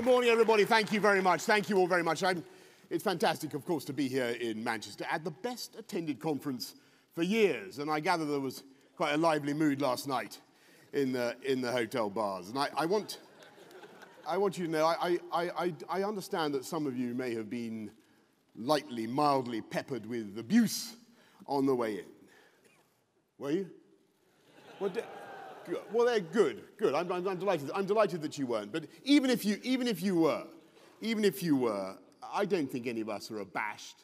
Good morning, everybody. Thank you very much. Thank you all very much. It's fantastic, of course, to be here in Manchester at the best attended conference for years. And I gather there was quite a lively mood last night in the hotel bars. And I want you to know, I understand that some of you may have been lightly, mildly peppered with abuse on the way in. Were you? Well, they're good. Good. I'm delighted. I'm delighted that you weren't. But even if you were, I don't think any of us are abashed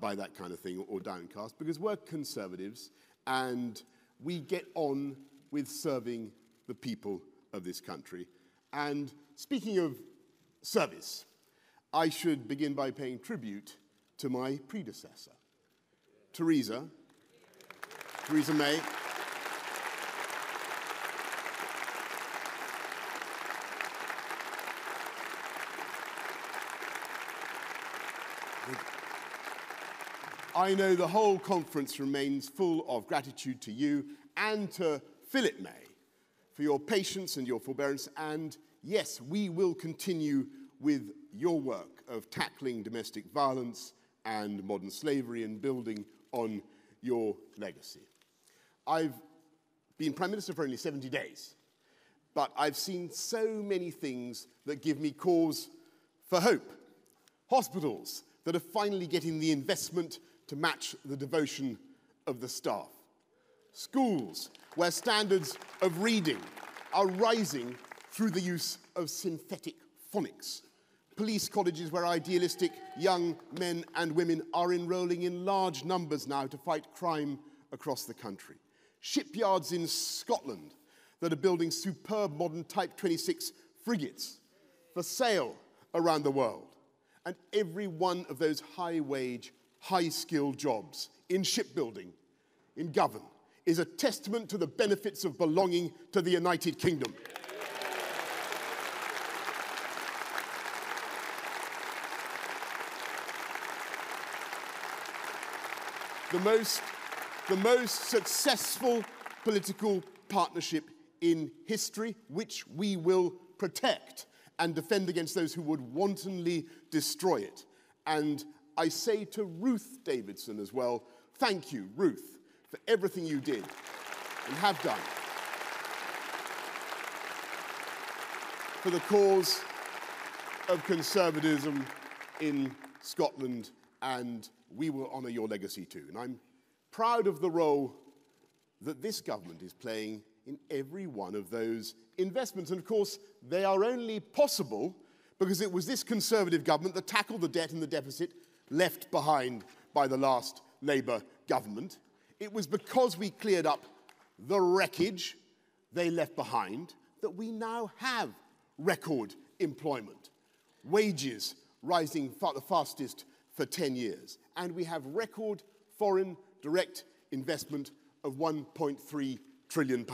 by that kind of thing or downcast, because we're Conservatives and we get on with serving the people of this country. And speaking of service, I should begin by paying tribute to my predecessor, Theresa May. I know the whole conference remains full of gratitude to you and to Philip May for your patience and your forbearance. And yes, we will continue with your work of tackling domestic violence and modern slavery and building on your legacy. I've been Prime Minister for only 70 days, but I've seen so many things that give me cause for hope. Hospitals that are finally getting the investment to match the devotion of the staff. Schools where standards of reading are rising through the use of synthetic phonics. Police colleges where idealistic young men and women are enrolling in large numbers now to fight crime across the country. Shipyards in Scotland that are building superb modern Type 26 frigates for sale around the world. And every one of those high-wage, high-skilled jobs in shipbuilding, in government, is a testament to the benefits of belonging to the United Kingdom. The most successful political partnership in history, which we will protect and defend against those who would wantonly destroy it. And I say to Ruth Davidson as well, thank you, Ruth, for everything you did and have done for the cause of conservatism in Scotland, and we will honour your legacy too. And I'm proud of the role that this government is playing in every one of those investments. And of course, they are only possible because it was this Conservative government that tackled the debt and the deficit left behind by the last Labour government. It was because we cleared up the wreckage they left behind that we now have record employment, wages rising the fastest for 10 years, and we have record foreign direct investment of £1.3 trillion,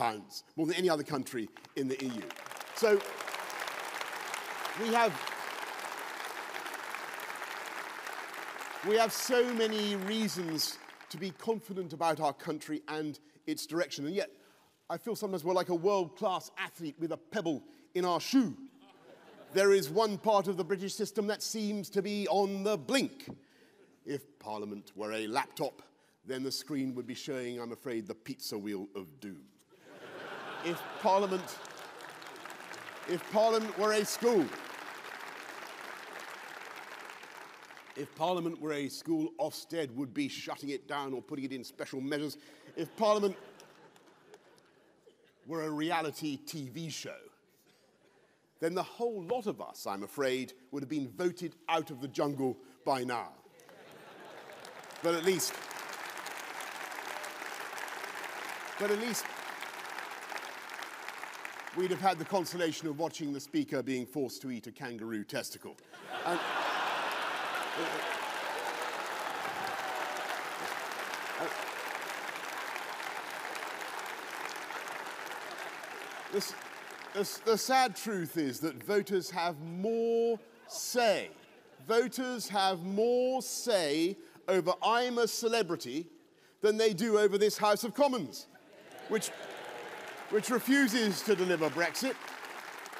more than any other country in the EU. So we have so many reasons to be confident about our country and its direction, and yet I feel sometimes we're like a world-class athlete with a pebble in our shoe. There is one part of the British system that seems to be on the blink. If Parliament were a laptop, then the screen would be showing, I'm afraid, the pizza wheel of doom. If Parliament were a school, if Parliament were a school, Ofsted would be shutting it down or putting it in special measures. If Parliament were a reality TV show, then the whole lot of us, I'm afraid, would have been voted out of the jungle by now. But at least we'd have had the consolation of watching the Speaker being forced to eat a kangaroo testicle. The sad truth is that voters have more say. Voters have more say over I'm a Celebrity than they do over this House of Commons, which refuses to deliver Brexit,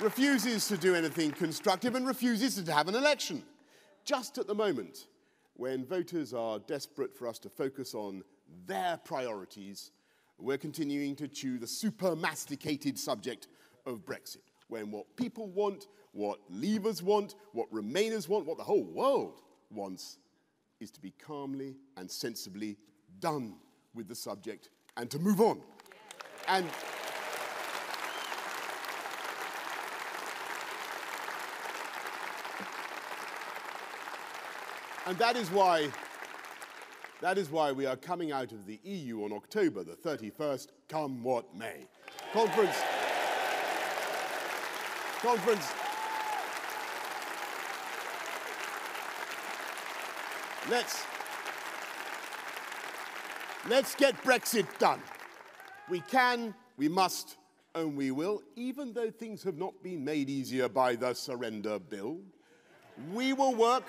refuses to do anything constructive and refuses to have an election. Just at the moment, when voters are desperate for us to focus on their priorities, we're continuing to chew the super-masticated subject of Brexit, when what people want, what Leavers want, what Remainers want, what the whole world wants, is to be calmly and sensibly done with the subject and to move on. Yeah. And that is why we are coming out of the EU on October the 31st, come what may. Conference. Let's get Brexit done. We can, we must, and we will, even though things have not been made easier by the surrender bill. We will work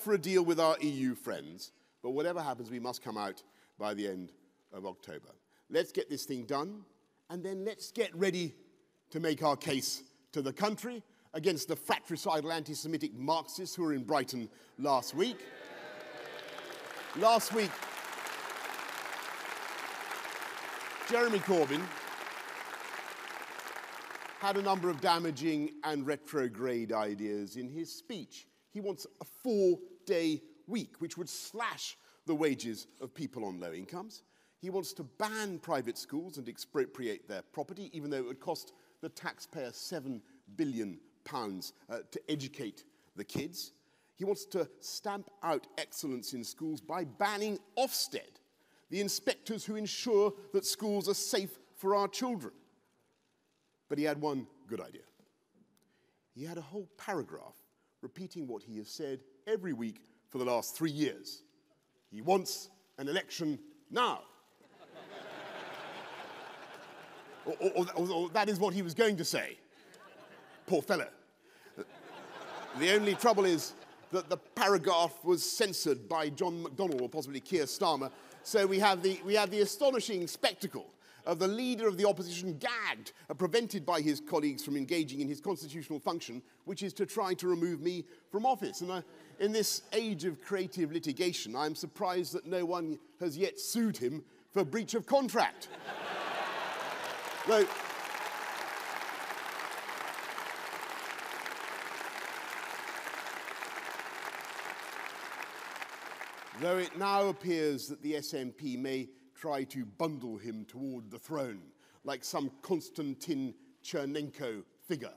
for a deal with our EU friends, but whatever happens, we must come out by the end of October. Let's get this thing done, and then let's get ready to make our case to the country against the fratricidal anti-Semitic Marxists who were in Brighton last week. Last week, Jeremy Corbyn had a number of damaging and retrograde ideas in his speech. He wants a four-day week, which would slash the wages of people on low incomes. He wants to ban private schools and expropriate their property, even though it would cost the taxpayer £7 billion to educate the kids. He wants to stamp out excellence in schools by banning Ofsted, the inspectors who ensure that schools are safe for our children. But he had one good idea. He had a whole paragraph repeating what he has said every week for the last 3 years. He wants an election now. Or that is what he was going to say. Poor fellow. The only trouble is that the paragraph was censored by John McDonnell or possibly Keir Starmer, so we have the astonishing spectacle of the leader of the opposition gagged, prevented by his colleagues from engaging in his constitutional function, which is to try to remove me from office. And in this age of creative litigation, I'm surprised that no one has yet sued him for breach of contract. Though it now appears that the SNP may try to bundle him toward the throne, like some Konstantin Chernenko figure.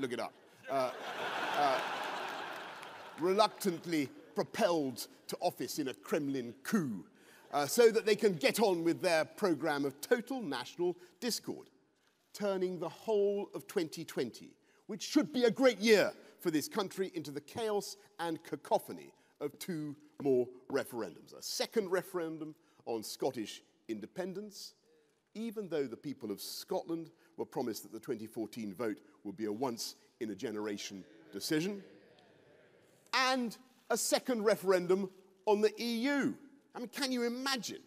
Look it up. Reluctantly propelled to office in a Kremlin coup, so that they can get on with their programme of total national discord, turning the whole of 2020, which should be a great year for this country, into the chaos and cacophony of two more referendums. A second referendum on Scottish independence, even though the people of Scotland were promised that the 2014 vote would be a once-in-a-generation decision, and a second referendum on the EU. I mean, can you imagine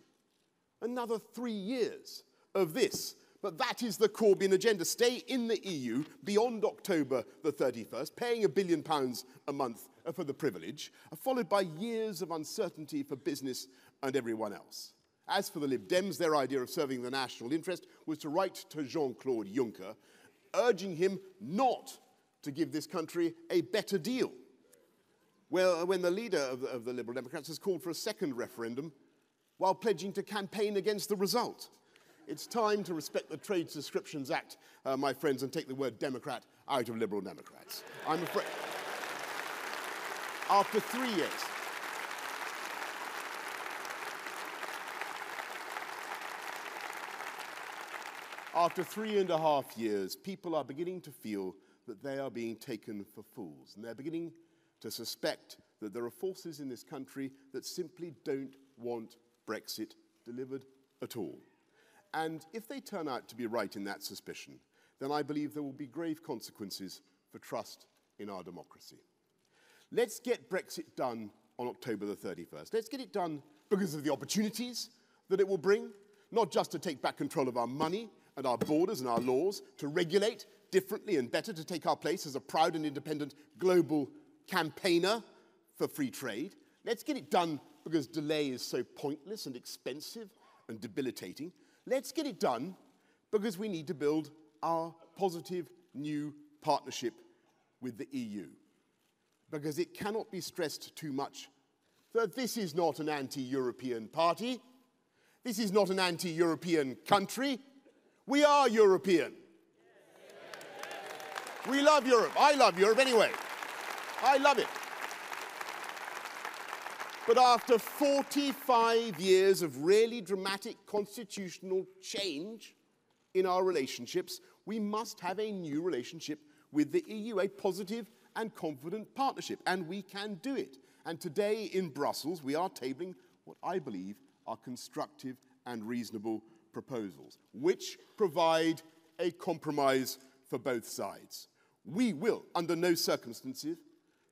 another 3 years of this? But that is the Corbyn agenda. Stay in the EU beyond October the 31st, paying £1 billion a month for the privilege, followed by years of uncertainty for business and everyone else. As for the Lib Dems, their idea of serving the national interest was to write to Jean-Claude Juncker, urging him not to give this country a better deal. Well, when the leader of the Liberal Democrats has called for a second referendum while pledging to campaign against the result. It's time to respect the Trade Subscriptions Act, my friends, and take the word Democrat out of Liberal Democrats. I'm afraid. After 3 years. After 3.5 years, people are beginning to feel that they are being taken for fools, and they're beginning to suspect that there are forces in this country that simply don't want Brexit delivered at all. And if they turn out to be right in that suspicion, then I believe there will be grave consequences for trust in our democracy. Let's get Brexit done on October the 31st. Let's get it done because of the opportunities that it will bring, not just to take back control of our money and our borders and our laws, to regulate differently and better, to take our place as a proud and independent global campaigner for free trade. Let's get it done because delay is so pointless and expensive and debilitating. Let's get it done because we need to build our positive new partnership with the EU. Because it cannot be stressed too much that this is not an anti-European party. This is not an anti-European country. We are European. We love Europe. I love Europe anyway. I love it. But after 45 years of really dramatic constitutional change in our relationships, we must have a new relationship with the EU, a positive and confident partnership, and we can do it. And today in Brussels, we are tabling what I believe are constructive and reasonable proposals, which provide a compromise for both sides. We will, under no circumstances,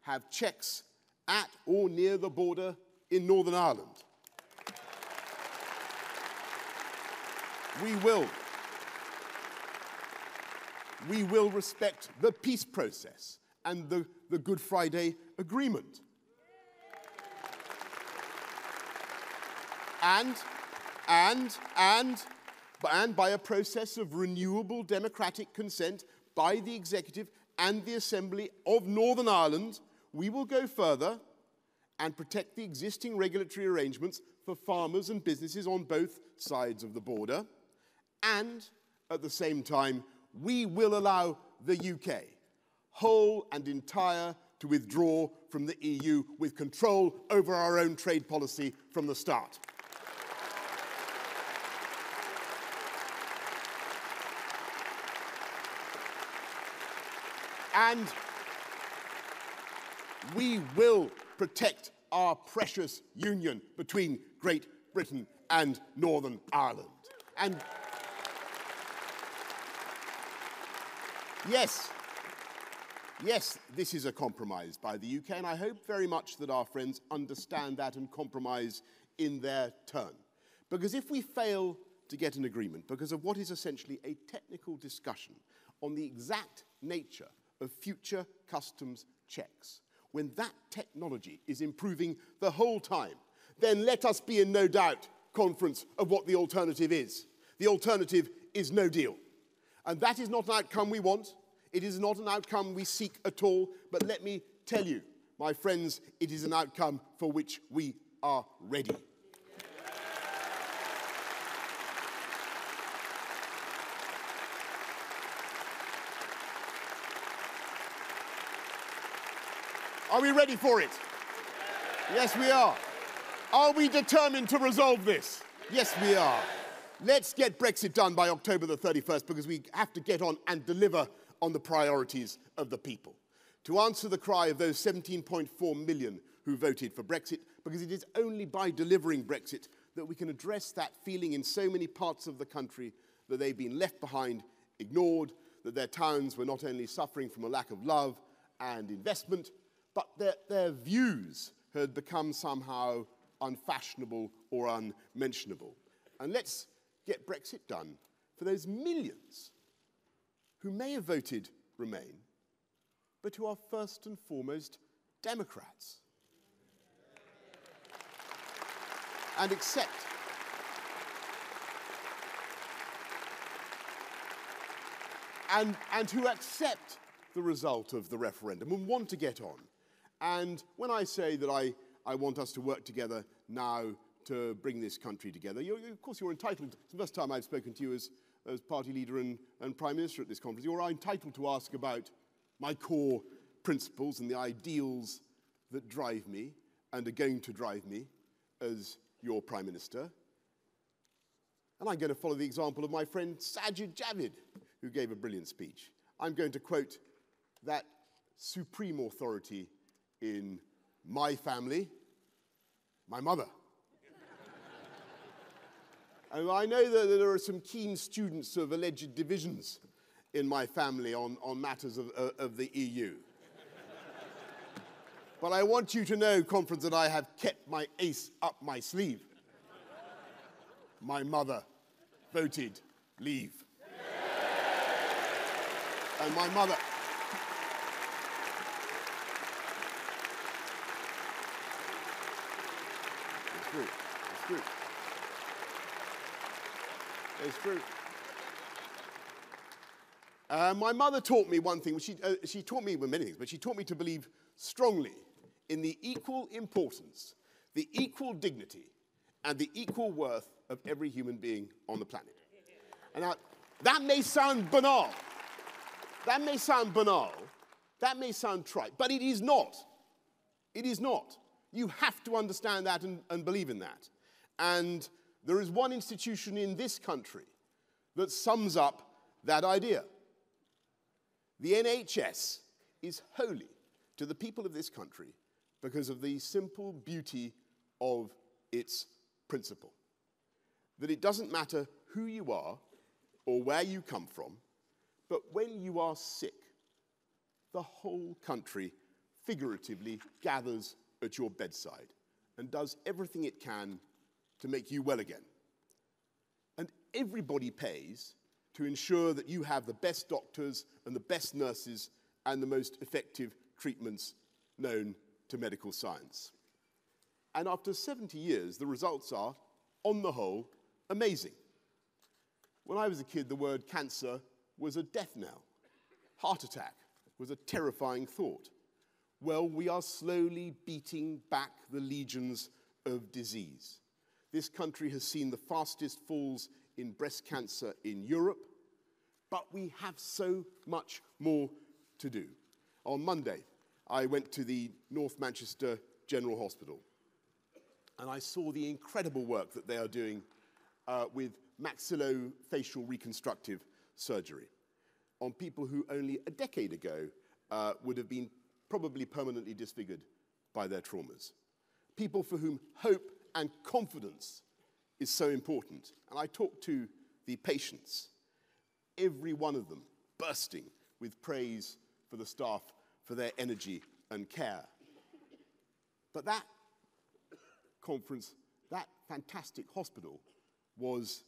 have checks at or near the border in Northern Ireland. We will respect the peace process and the Good Friday Agreement. And by a process of renewable democratic consent by the Executive and the Assembly of Northern Ireland, we will go further and protect the existing regulatory arrangements for farmers and businesses on both sides of the border. And at the same time, we will allow the UK, whole and entire, to withdraw from the EU with control over our own trade policy from the start. And we will protect our precious union between Great Britain and Northern Ireland. And yes, this is a compromise by the UK, and I hope very much that our friends understand that and compromise in their turn. Because if we fail to get an agreement, because of what is essentially a technical discussion on the exact nature of future customs checks, when that technology is improving the whole time, then let us be in no doubt, conference, of what the alternative is. The alternative is no deal. And that is not an outcome we want. It is not an outcome we seek at all. But let me tell you, my friends, it is an outcome for which we are ready. Are we ready for it? Yes, we are. Are we determined to resolve this? Yes, we are. Let's get Brexit done by October the 31st because we have to get on and deliver on the priorities of the people. To answer the cry of those 17.4 million who voted for Brexit, because it is only by delivering Brexit that we can address that feeling in so many parts of the country that they've been left behind, ignored, that their towns were not only suffering from a lack of love and investment, but their views had become somehow unfashionable or unmentionable. And let's get Brexit done for those millions who may have voted Remain, but who are first and foremost Democrats. And accept and who accept the result of the referendum and want to get on. And when I say that I want us to work together now to bring this country together, of course you're entitled. It's the first time I've spoken to you as party leader and Prime Minister at this conference. You're entitled to ask about my core principles and the ideals that drive me and are going to drive me as your Prime Minister. And I'm going to follow the example of my friend Sajid Javid, who gave a brilliant speech. I'm going to quote that supreme authority in my family, my mother. And I know that there are some keen students of alleged divisions in my family on matters of the EU. But I want you to know, conference, that I have kept my ace up my sleeve. My mother voted leave. and my mother. It's true. It's true. It's true. My mother taught me one thing. She taught me many things, but she taught me to believe strongly in the equal importance, the equal dignity, and the equal worth of every human being on the planet. And now, that may sound banal. That may sound banal. That may sound trite, but it is not. It is not. You have to understand that and believe in that. And there is one institution in this country that sums up that idea. The NHS is holy to the people of this country because of the simple beauty of its principle. That it doesn't matter who you are or where you come from, but when you are sick, the whole country figuratively gathers at your bedside and does everything it can to make you well again. And everybody pays to ensure that you have the best doctors and the best nurses and the most effective treatments known to medical science. And after 70 years, the results are, on the whole, amazing. When I was a kid, the word cancer was a death knell. Heart attack was a terrifying thought. Well, we are slowly beating back the legions of disease. This country has seen the fastest falls in breast cancer in Europe, but we have so much more to do. On Monday, I went to the North Manchester General Hospital, and I saw the incredible work that they are doing with maxillofacial reconstructive surgery on people who only a decade ago would have been probably permanently disfigured by their traumas. People for whom hope and confidence is so important. And I talked to the patients, every one of them bursting with praise for the staff, for their energy and care. But that conference, that fantastic hospital, was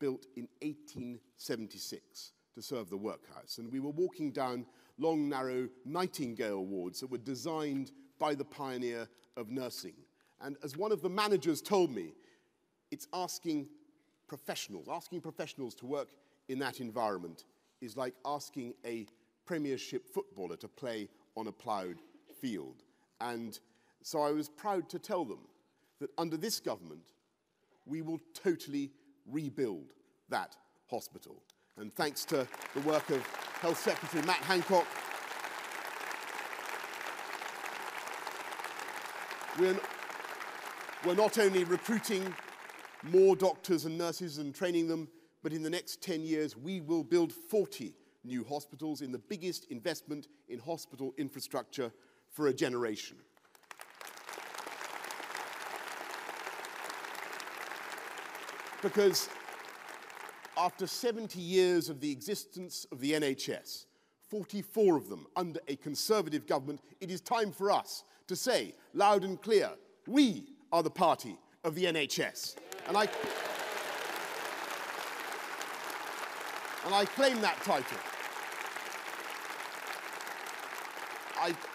built in 1876 to serve the workhouse. And we were walking down long, narrow Nightingale wards that were designed by the pioneer of nursing. And as one of the managers told me, it's asking professionals to work in that environment is like asking a Premiership footballer to play on a ploughed field. And so I was proud to tell them that under this government, we will totally rebuild that hospital. And thanks to the work of Health Secretary Matt Hancock, we're not only recruiting more doctors and nurses and training them, but in the next 10 years, we will build 40 new hospitals in the biggest investment in hospital infrastructure for a generation. Because after 70 years of the existence of the NHS, 44 of them under a Conservative government, it is time for us to say loud and clear, we are the party of the NHS. And I claim that title.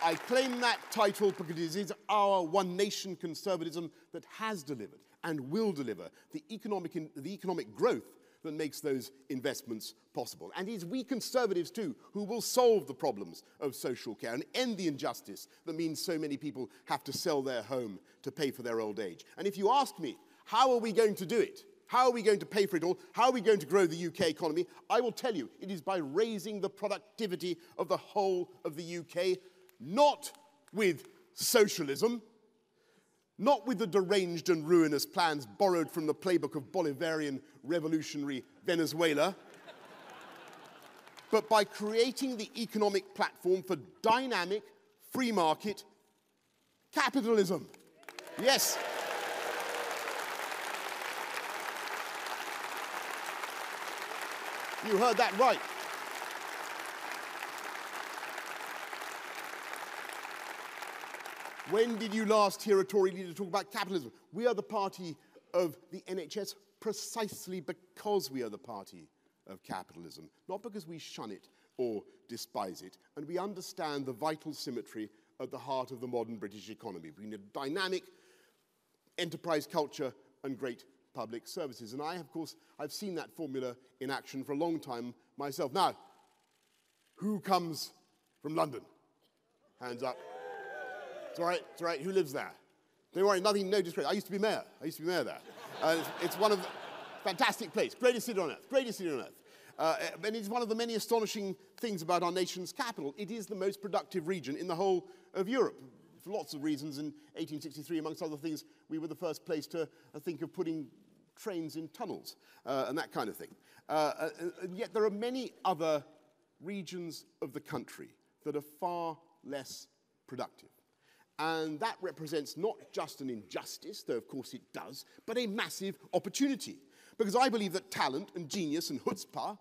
I claim that title because it is our one-nation conservatism that has delivered and will deliver the economic growth that makes those investments possible. And it is we Conservatives, too, who will solve the problems of social care and end the injustice that means so many people have to sell their home to pay for their old age. And if you ask me, how are we going to do it? How are we going to pay for it all? How are we going to grow the UK economy? I will tell you, it is by raising the productivity of the whole of the UK, not with socialism, not with the deranged and ruinous plans borrowed from the playbook of Bolivarian revolutionary Venezuela, but by creating the economic platform for dynamic, free market capitalism. Yes. You heard that right. When did you last hear a Tory leader talk about capitalism? We are the party of the NHS precisely because we are the party of capitalism, not because we shun it, or despise it. And we understand the vital symmetry at the heart of the modern British economy, between a dynamic enterprise culture and great public services. And I've seen that formula in action for a long time myself. Now, who comes from London? Hands up. It's all right, it's all right. Who lives there? Don't worry, nothing, no disgrace. I used to be mayor. I used to be mayor there. It's one of the fantastic place, greatest city on earth, greatest city on earth. And it's one of the many astonishing things about our nation's capital. It is the most productive region in the whole of Europe. For lots of reasons, in 1863, amongst other things, we were the first place to think of putting trains in tunnels and that kind of thing. And yet there are many other regions of the country that are far less productive. And that represents not just an injustice, though of course it does, but a massive opportunity. Because I believe that talent and genius and chutzpah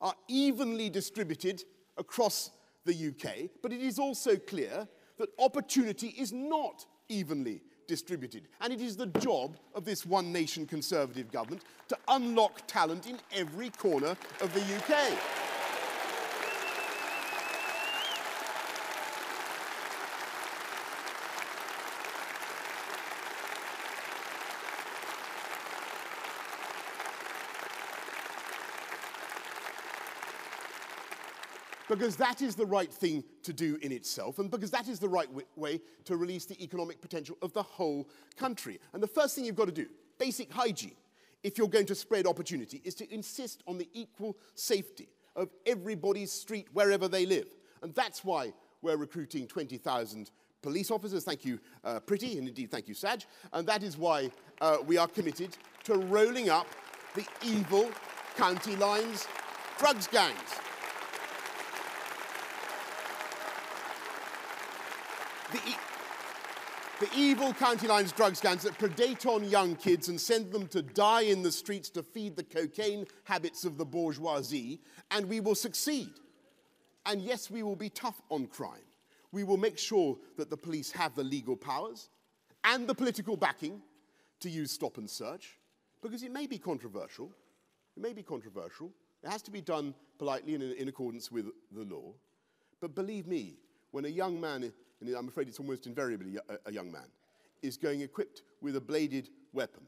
are evenly distributed across the UK, but it is also clear that opportunity is not evenly distributed. And it is the job of this One Nation Conservative government to unlock talent in every corner of the UK. Because that is the right thing to do in itself, and because that is the right way to release the economic potential of the whole country. And the first thing you've got to do, basic hygiene, if you're going to spread opportunity, is to insist on the equal safety of everybody's street wherever they live. And that's why we're recruiting 20,000 police officers. Thank you, Priti, and indeed thank you, Saj. And that is why we are committed to rolling up the evil county lines, drugs gangs. The evil county lines drugs gangs that predate on young kids and send them to die in the streets to feed the cocaine habits of the bourgeoisie, and we will succeed. And yes, we will be tough on crime. We will make sure that the police have the legal powers and the political backing to use stop and search, because it may be controversial. It may be controversial. It has to be done politely and in accordance with the law. But believe me, when a young man, and I'm afraid it's almost invariably a young man, is going equipped with a bladed weapon,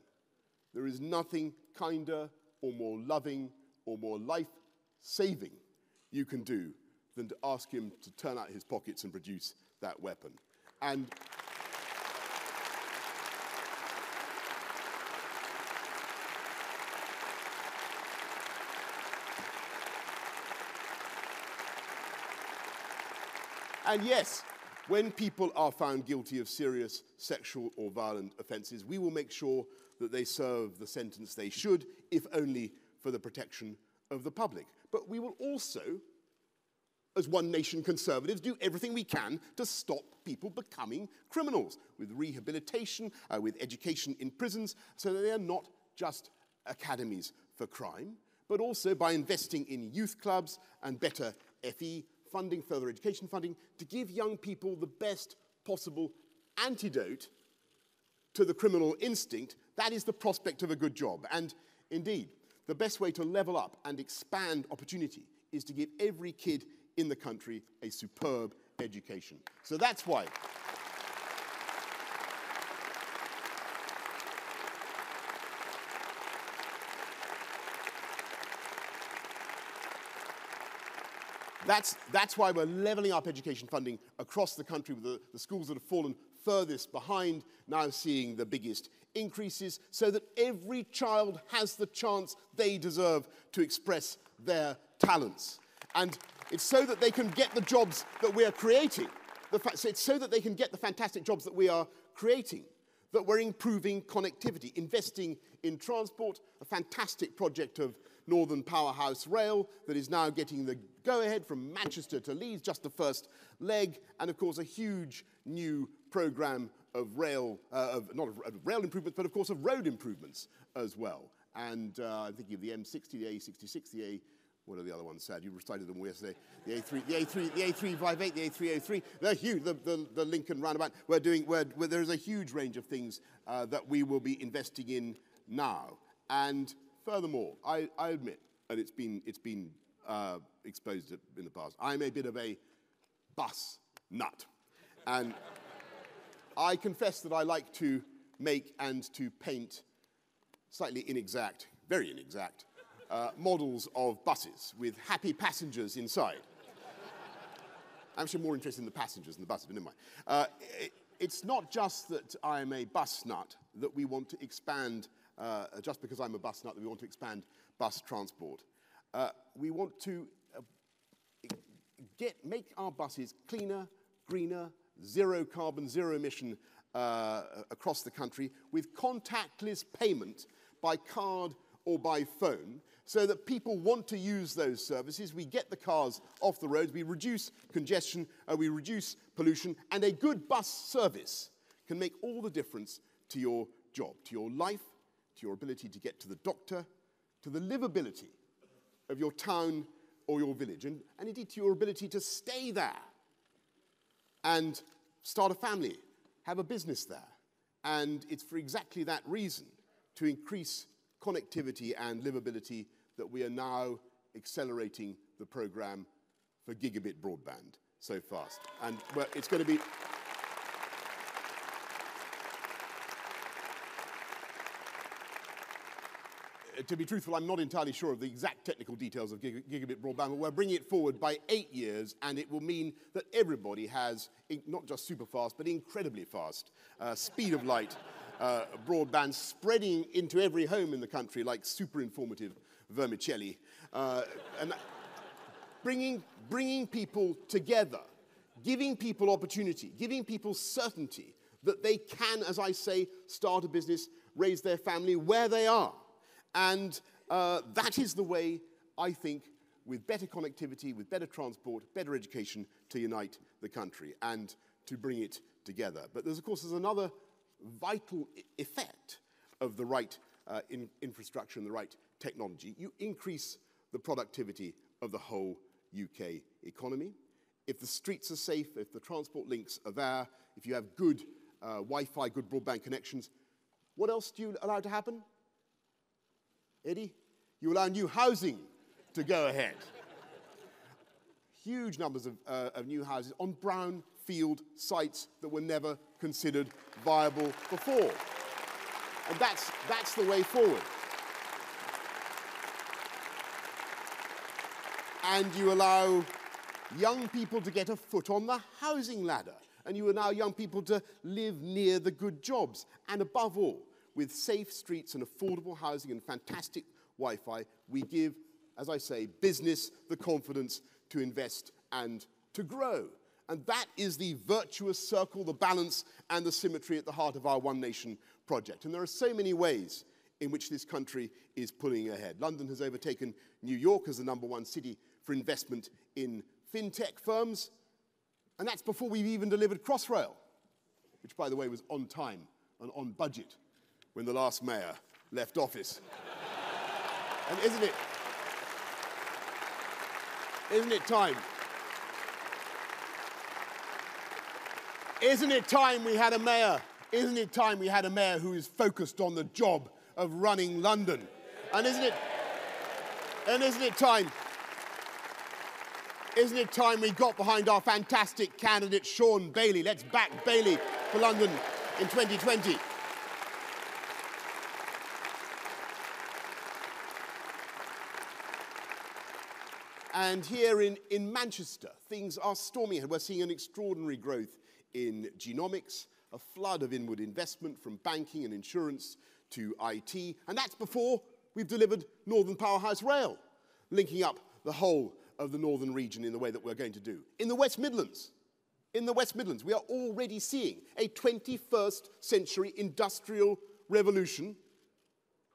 there is nothing kinder or more loving or more life-saving you can do than to ask him to turn out his pockets and produce that weapon. And yes, when people are found guilty of serious sexual or violent offences, we will make sure that they serve the sentence they should, if only for the protection of the public. But we will also, as One Nation Conservatives, do everything we can to stop people becoming criminals, with rehabilitation, with education in prisons, so that they are not just academies for crime, but also by investing in youth clubs and better FE funding, further education funding, to give young people the best possible antidote to the criminal instinct. That is the prospect of a good job. And indeed, the best way to level up and expand opportunity is to give every kid in the country a superb education. So that's why. That's why we're levelling up education funding across the country, with the schools that have fallen furthest behind now seeing the biggest increases, so that every child has the chance they deserve to express their talents. And it's so that they can get the jobs that we are creating. It's so that they can get the fantastic jobs that we are creating, that we're improving connectivity, investing in transport, a fantastic project of Northern Powerhouse Rail that is now getting the go-ahead from Manchester to Leeds, just the first leg, and of course a huge new programme of rail, not of rail improvements, but of course of road improvements as well. And I'm thinking of the M60, the A66, the A, what are the other ones, Sad? You recited them all yesterday. The A3, the A3, the A358, the A303. They're huge. The Lincoln roundabout. There is a huge range of things that we will be investing in now. And furthermore, I admit, and it's been exposed it in the past. I'm a bit of a bus nut. And I confess that I like to make and to paint slightly inexact, very inexact, models of buses with happy passengers inside. I'm actually more interested in the passengers than the buses, but never mind. It's not just that I'm a bus nut that we want to expand, just because I'm a bus nut that we want to expand bus transport. We want to make our buses cleaner, greener, zero carbon, zero emission across the country with contactless payment by card or by phone, so that people want to use those services. We get the cars off the roads, we reduce congestion, we reduce pollution, and a good bus service can make all the difference to your job, to your life, to your ability to get to the doctor, to the livability of your town or your village, and indeed to your ability to stay there and start a family, have a business there. And it's for exactly that reason, to increase connectivity and livability, that we are now accelerating the program for gigabit broadband so fast. And well, it's going to be... To be truthful, I'm not entirely sure of the exact technical details of gigabit broadband, but we're bringing it forward by 8 years, and it will mean that everybody has, not just super fast, but incredibly fast speed of light broadband, spreading into every home in the country like super informative vermicelli, and bringing people together, giving people opportunity, giving people certainty that they can, as I say, start a business, raise their family where they are. And that is the way, I think, with better connectivity, with better transport, better education, to unite the country and to bring it together. But there's, of course, there's another vital effect of the right infrastructure and the right technology. You increase the productivity of the whole UK economy. If the streets are safe, if the transport links are there, if you have good Wi-Fi, good broadband connections, what else do you allow to happen? Eddie, you allow new housing to go ahead. Huge numbers of new houses on brownfield sites that were never considered viable before. And that's the way forward. And you allow young people to get a foot on the housing ladder. And you allow young people to live near the good jobs. And above all, with safe streets and affordable housing and fantastic Wi-Fi, we give, as I say, business the confidence to invest and to grow. And that is the virtuous circle, the balance and the symmetry at the heart of our One Nation project. And there are so many ways in which this country is pulling ahead. London has overtaken New York as the #1 city for investment in fintech firms. And that's before we've even delivered Crossrail, which, by the way, was on time and on budget when the last mayor left office. And isn't it time? Isn't it time we had a mayor? Isn't it time we had a mayor who is focused on the job of running London? And isn't it time we got behind our fantastic candidate, Sean Bailey? Let's back Bailey for London in 2020. And here in Manchester, things are stormy. We're seeing an extraordinary growth in genomics, a flood of inward investment from banking and insurance to IT. And that's before we've delivered Northern Powerhouse Rail, linking up the whole of the northern region in the way that we're going to do. In the West Midlands, we are already seeing a 21st century industrial revolution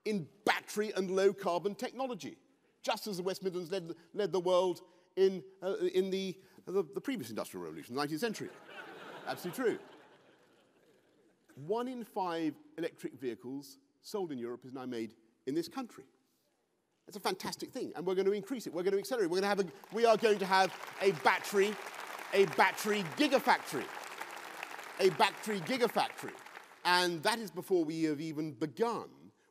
in battery and low carbon technology, just as the West Midlands led the world in the previous industrial revolution, the 19th century. Absolutely true. 1 in 5 electric vehicles sold in Europe is now made in this country. That's a fantastic thing, and we're going to increase it. We're going to accelerate. We are going to have a battery gigafactory. A battery gigafactory. And that is before we have even begun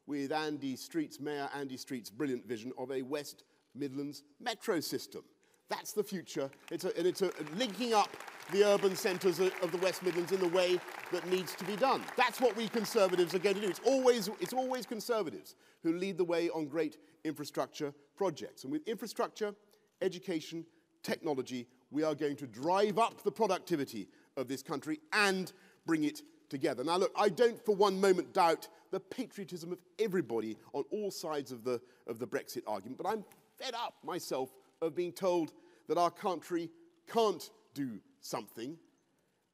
with Andy Street's, Mayor Andy Street's brilliant vision of a West Midlands metro system. That's the future, and it's linking up the urban centres of the West Midlands in the way that needs to be done. That's what we Conservatives are going to do. It's always Conservatives who lead the way on great infrastructure projects. And with infrastructure, education, technology, we are going to drive up the productivity of this country and bring it together. Now, look, I don't for one moment doubt the patriotism of everybody on all sides of the Brexit argument, but I'm fed up myself of being told that our country can't do something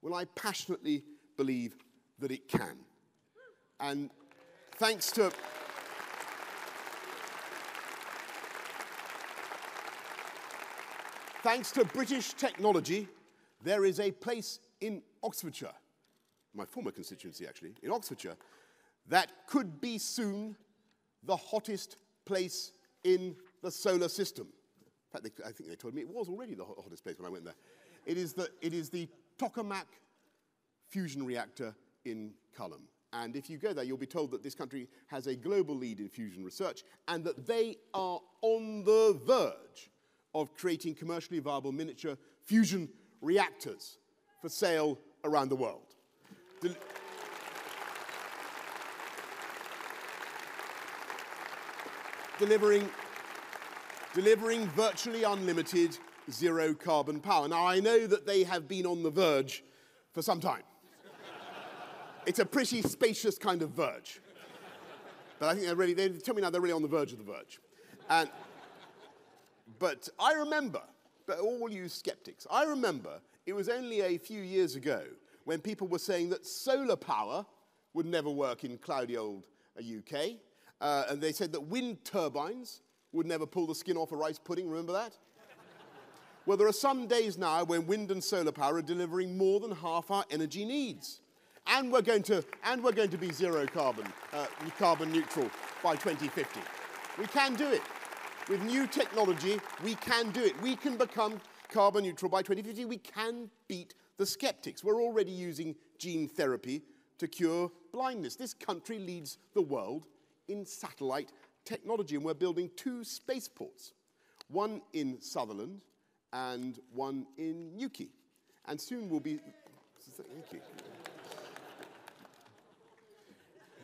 when I passionately believe that it can. And thanks to British technology, there is a place in Oxfordshire, my former constituency actually, in Oxfordshire, that could be soon the hottest place in the solar system. In fact, I think they told me it was already the hottest place when I went there. It is the Tokamak fusion reactor in Culham. And if you go there, you'll be told that this country has a global lead in fusion research and that they are on the verge of creating commercially viable miniature fusion reactors for sale around the world. Delivering virtually unlimited zero-carbon power. Now, I know that they have been on the verge for some time. It's a pretty spacious kind of verge. But I think they tell me now they're really on the verge of the verge. But I remember, but all you sceptics, I remember it was only a few years ago when people were saying that solar power would never work in cloudy old UK. And they said that wind turbines would never pull the skin off a rice pudding, remember that? Well, there are some days now when wind and solar power are delivering more than half our energy needs. And we're going to be zero carbon neutral by 2050. We can do it. With new technology, we can do it. We can become carbon neutral by 2050. We can beat the sceptics. We're already using gene therapy to cure blindness. This country leads the world in satellite technology, and we're building two spaceports, one in Sutherland and one in Newquay. And soon we'll be... Thank you.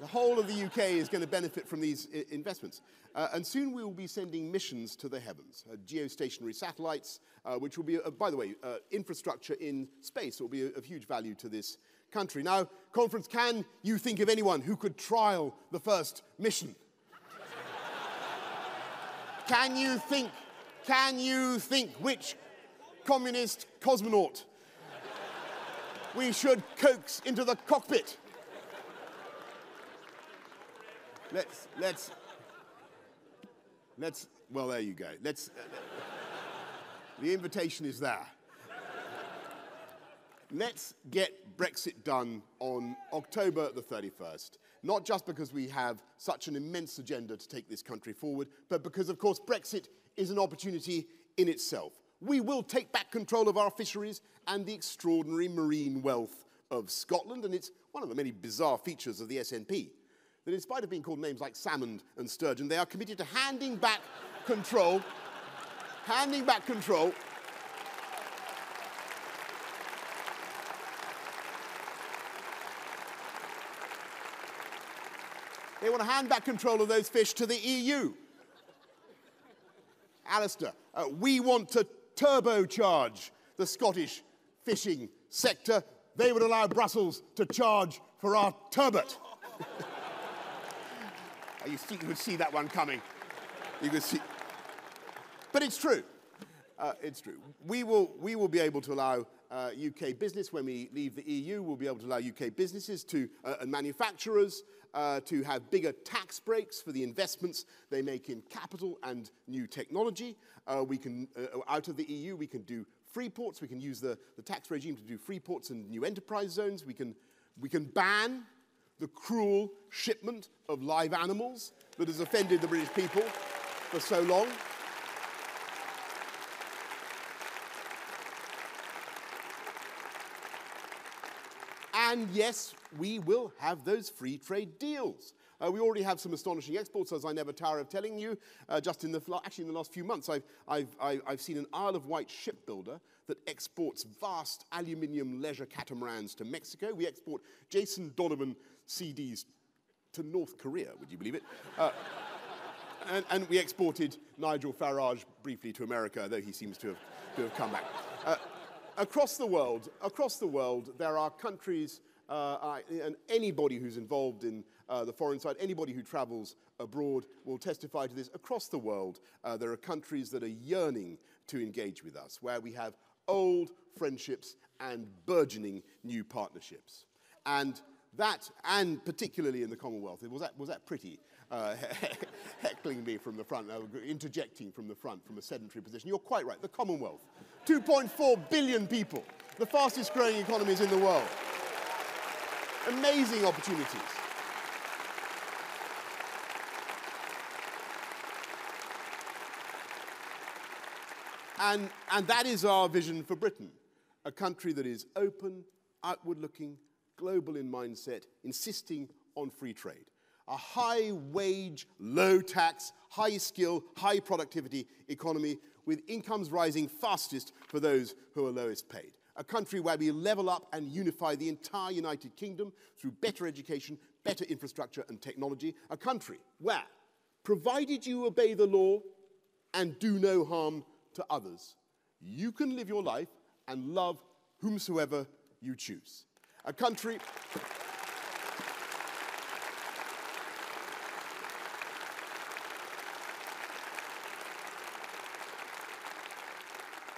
The whole of the UK is going to benefit from these investments. And soon we will be sending missions to the heavens, geostationary satellites, which will be, by the way, infrastructure in space will be of huge value to this country. Now, conference, can you think of anyone who could trial the first mission? Can you think which communist cosmonaut we should coax into the cockpit? Well, there you go. The invitation is there. Let's get Brexit done on October the 31st. Not just because we have such an immense agenda to take this country forward, but because, of course, Brexit is an opportunity in itself. We will take back control of our fisheries and the extraordinary marine wealth of Scotland, and it's one of the many bizarre features of the SNP, that in spite of being called names like Salmond and Sturgeon, they are committed to handing back control, They want to hand back control of those fish to the EU. Alistair, we want to turbocharge the Scottish fishing sector. They would allow Brussels to charge for our turbot. You could see that one coming. You could see. But it's true. It's true. We will be able to allow UK business when we leave the EU. We'll be able to allow UK businesses to, and manufacturers, to have bigger tax breaks for the investments they make in capital and new technology. Out of the EU, we can do free ports. We can use the tax regime to do free ports and new enterprise zones. We can ban the cruel shipment of live animals that has offended the British people for so long. And yes, we will have those free trade deals. We already have some astonishing exports, as I never tire of telling you. Just in the actually in the last few months, I've seen an Isle of Wight shipbuilder that exports vast aluminium leisure catamarans to Mexico. We export Jason Donovan CDs to North Korea, would you believe it? And we exported Nigel Farage briefly to America, though he seems to have come back. Across the world, there are countries, and anybody who's involved in the foreign side, anybody who travels abroad will testify to this. Across the world, there are countries that are yearning to engage with us, where we have old friendships and burgeoning new partnerships. And that, and particularly in the Commonwealth, was that Priti heckling me from the front, interjecting from the front from a sedentary position? You're quite right, the Commonwealth. 2.4 billion people, the fastest growing economies in the world. Amazing opportunities. And that is our vision for Britain, a country that is open, outward-looking, global in mindset, insisting on free trade. A high-wage, low-tax, high-skill, high-productivity economy with incomes rising fastest for those who are lowest paid. A country where we level up and unify the entire United Kingdom through better education, better infrastructure and technology. A country where, provided you obey the law and do no harm to others, you can live your life and love whomsoever you choose. A country...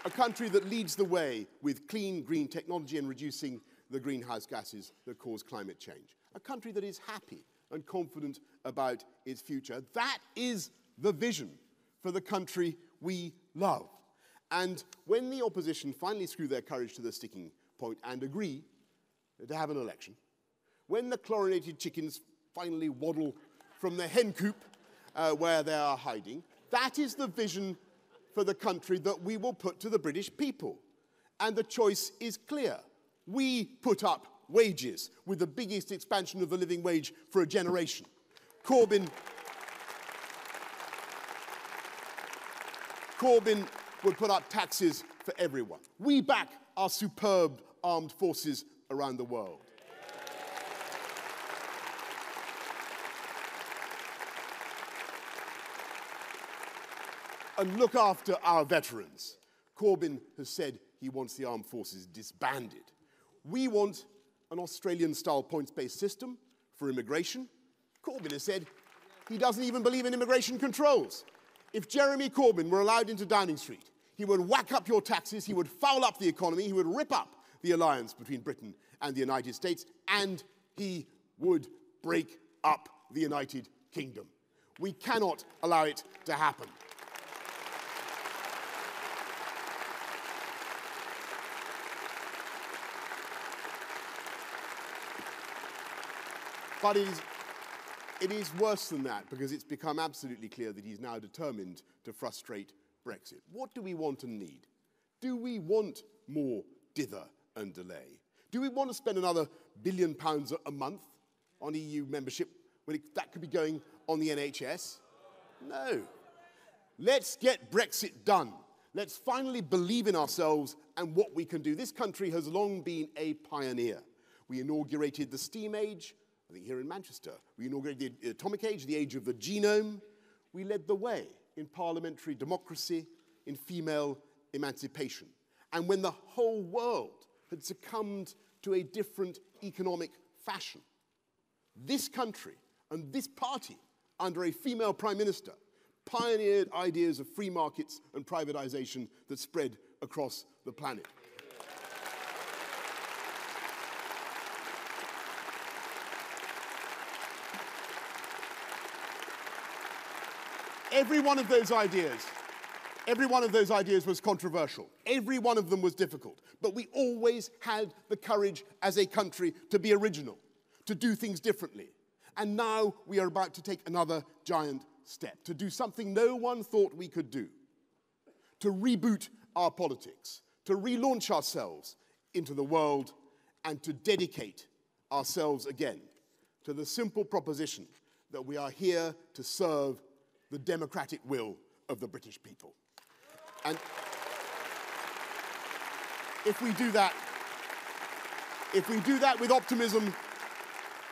a country that leads the way with clean, green technology and reducing the greenhouse gases that cause climate change. A country that is happy and confident about its future. That is the vision for the country we love. And when the opposition finally screw their courage to the sticking point and agree to have an election, when the chlorinated chickens finally waddle from the hen coop where they are hiding, that is the vision for the country that we will put to the British people. And the choice is clear. We put up wages with the biggest expansion of the living wage for a generation. Corbyn would put up taxes for everyone. We back our superb armed forces around the world. And look after our veterans. Corbyn has said he wants the armed forces disbanded. We want an Australian-style points-based system for immigration. Corbyn has said he doesn't even believe in immigration controls. If Jeremy Corbyn were allowed into Downing Street, he would whack up your taxes, he would foul up the economy, he would rip up the alliance between Britain and the United States, and he would break up the United Kingdom. We cannot allow it to happen. But it is worse than that, because it's become absolutely clear that he's now determined to frustrate Brexit. What do we want and need? Do we want more dither and delay? Do we want to spend another £1 billion a month on EU membership when that could be going on the NHS? No. Let's get Brexit done. Let's finally believe in ourselves and what we can do. This country has long been a pioneer. We inaugurated the steam age, I think here in Manchester. We inaugurated the atomic age, the age of the genome. We led the way in parliamentary democracy, in female emancipation. And when the whole world had succumbed to a different economic fashion, this country and this party, under a female prime minister, pioneered ideas of free markets and privatization that spread across the planet. Every one of those ideas was controversial. Every one of them was difficult. But we always had the courage as a country to be original, to do things differently. And now we are about to take another giant step, to do something no one thought we could do, to reboot our politics, to relaunch ourselves into the world, and to dedicate ourselves again to the simple proposition that we are here to serve the democratic will of the British people. And if we do that with optimism,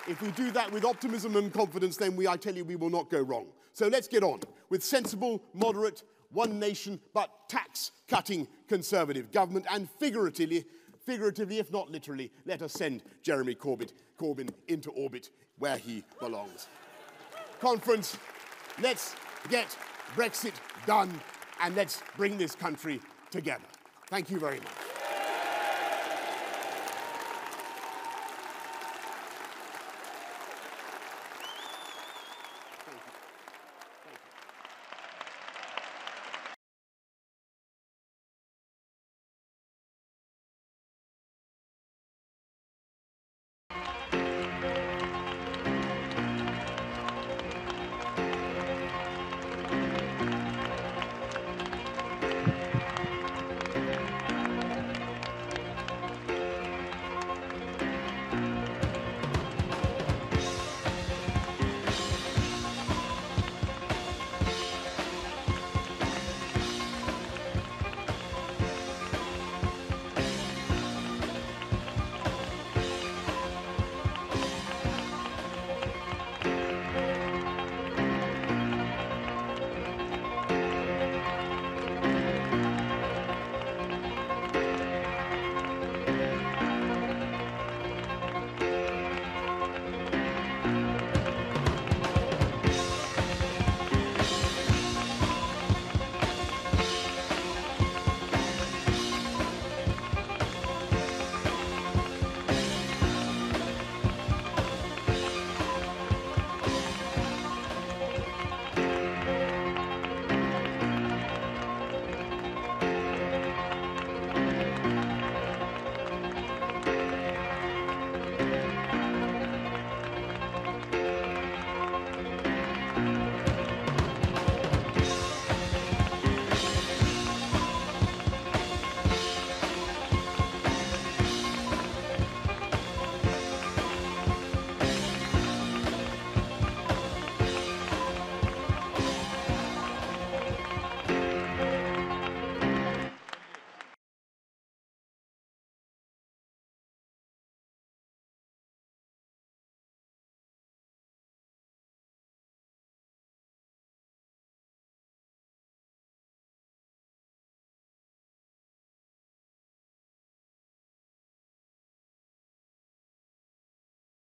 if we do that with optimism and confidence, then I tell you, we will not go wrong. So let's get on with sensible, moderate, one nation, but tax-cutting Conservative government, and figuratively, if not literally, let us send Jeremy Corbyn into orbit where he belongs. Conference, let's get Brexit done, and let's bring this country together. Thank you very much.